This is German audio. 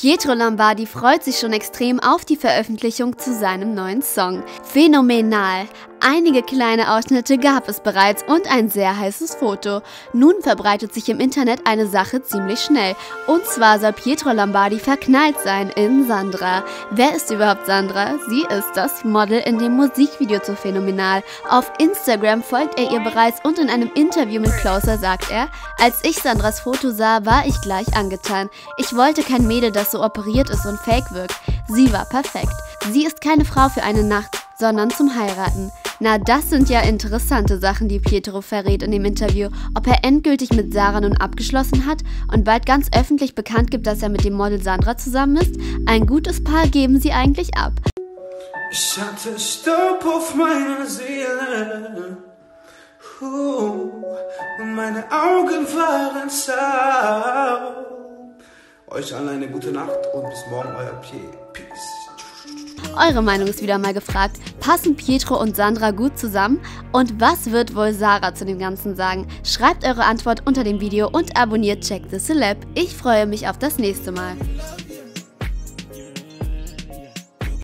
Pietro Lombardi freut sich schon extrem auf die Veröffentlichung zu seinem neuen Song Phänomenal. Einige kleine Ausschnitte gab es bereits und ein sehr heißes Foto. Nun verbreitet sich im Internet eine Sache ziemlich schnell. Und zwar soll Pietro Lombardi verknallt sein in Sandra. Wer ist überhaupt Sandra? Sie ist das Model in dem Musikvideo zu Phänomenal. Auf Instagram folgt er ihr bereits und in einem Interview mit Closer sagt er: Als ich Sandras Foto sah, war ich gleich angetan. Ich wollte kein Mädel, das so operiert ist und fake wirkt. Sie war perfekt. Sie ist keine Frau für eine Nacht, sondern zum Heiraten. Na, das sind ja interessante Sachen, die Pietro verrät in dem Interview. Ob er endgültig mit Sarah nun abgeschlossen hat und bald ganz öffentlich bekannt gibt, dass er mit dem Model Sandra zusammen ist, ein gutes Paar geben sie eigentlich ab. Ich hatte Staub auf meiner Seele, und meine Augen waren zau. Euch allen eine gute Nacht und bis morgen, euer Peace. Eure Meinung ist wieder mal gefragt. Passen Pietro und Sandra gut zusammen? Und was wird wohl Sarah zu dem Ganzen sagen? Schreibt eure Antwort unter dem Video und abonniert Check the Celeb. Ich freue mich auf das nächste Mal.